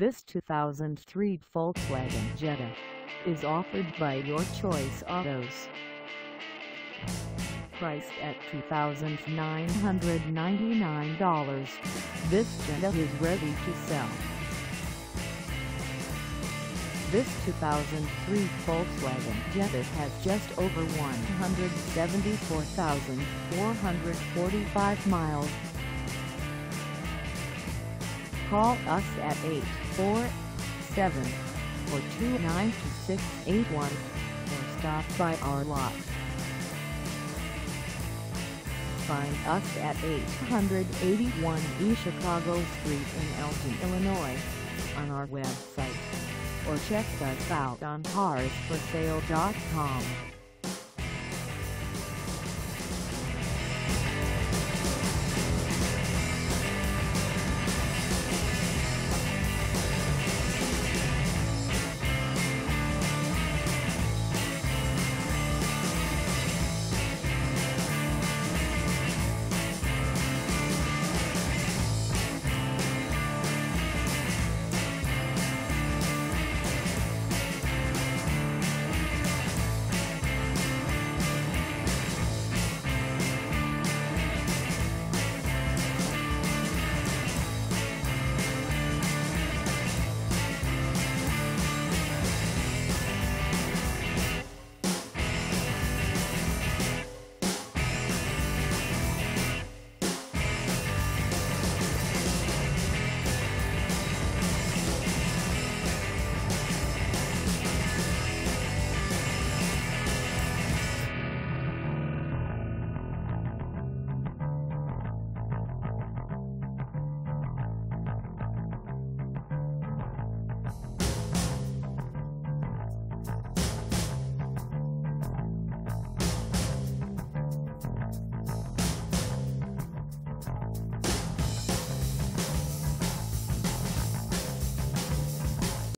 This 2003 Volkswagen Jetta is offered by Your Choice Autos. Priced at $2,999, this Jetta is ready to sell. This 2003 Volkswagen Jetta has just over 174,445 miles. Call us at 847-429-2681 or stop by our lot. Find us at 881 East Chicago Street in Elgin, Illinois, on our website, or check us out on carsforsale.com.